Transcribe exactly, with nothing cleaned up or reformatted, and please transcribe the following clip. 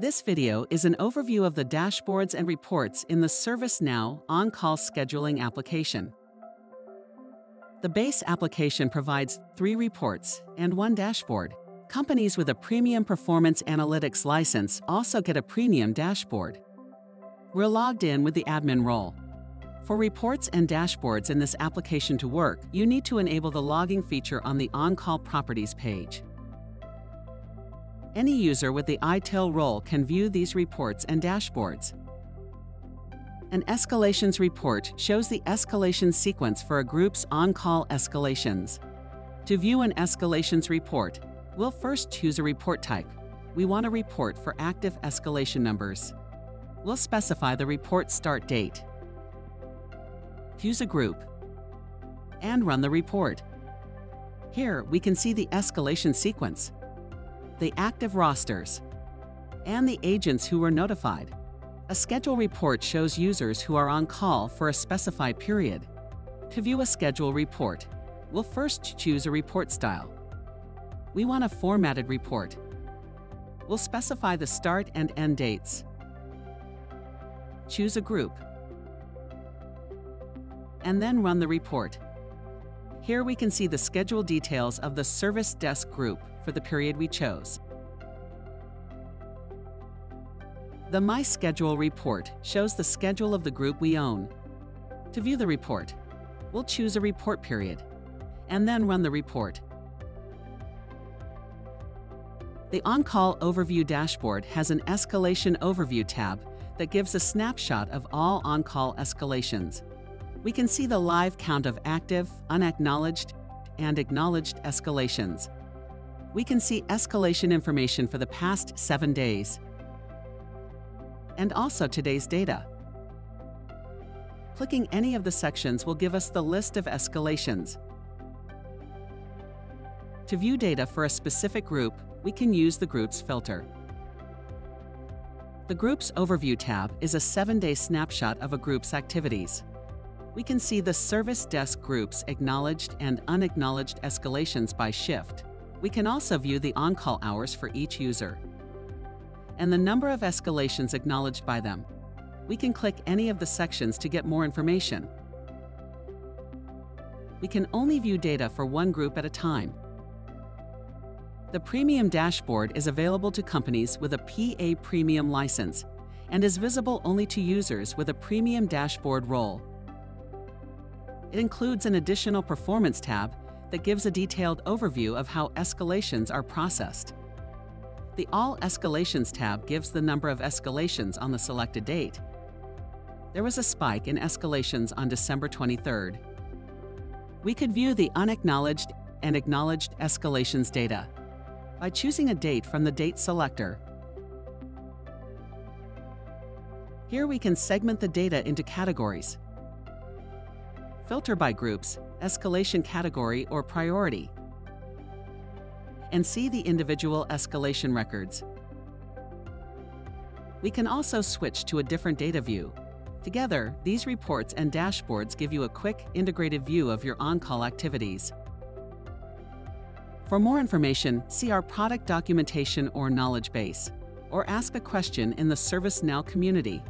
This video is an overview of the dashboards and reports in the ServiceNow on-call scheduling application. The base application provides three reports and one dashboard. Companies with a premium performance analytics license also get a premium dashboard. We're logged in with the admin role. For reports and dashboards in this application to work, you need to enable the logging feature on the on-call properties page. Any user with the I T I L role can view these reports and dashboards. An escalations report shows the escalation sequence for a group's on-call escalations. To view an escalations report, we'll first choose a report type. We want a report for active escalation numbers. We'll specify the report start date. Choose a group and run the report. Here we can see the escalation sequence, the active rosters, and the agents who were notified. A schedule report shows users who are on call for a specified period. To view a schedule report, we'll first choose a report style. We want a formatted report. We'll specify the start and end dates. Choose a group, and then run the report. Here we can see the schedule details of the service desk group for the period we chose. The My Schedule report shows the schedule of the group we own. To view the report, we'll choose a report period, and then run the report. The On-Call Overview dashboard has an Escalation Overview tab that gives a snapshot of all on-call escalations. We can see the live count of active, unacknowledged, and acknowledged escalations. We can see escalation information for the past seven days, and also today's data. Clicking any of the sections will give us the list of escalations. To view data for a specific group, we can use the Groups filter. The Groups Overview tab is a seven-day snapshot of a group's activities. We can see the service desk group's acknowledged and unacknowledged escalations by shift. We can also view the on-call hours for each user and the number of escalations acknowledged by them. We can click any of the sections to get more information. We can only view data for one group at a time. The Premium dashboard is available to companies with a P A Premium license and is visible only to users with a Premium dashboard role. It includes an additional performance tab that gives a detailed overview of how escalations are processed. The All Escalations tab gives the number of escalations on the selected date. There was a spike in escalations on December twenty-third. We could view the unacknowledged and acknowledged escalations data by choosing a date from the date selector. Here we can segment the data into categories. Filter by groups, escalation category or priority, and see the individual escalation records. We can also switch to a different data view. Together, these reports and dashboards give you a quick, integrated view of your on-call activities. For more information, see our product documentation or knowledge base, or ask a question in the ServiceNow community.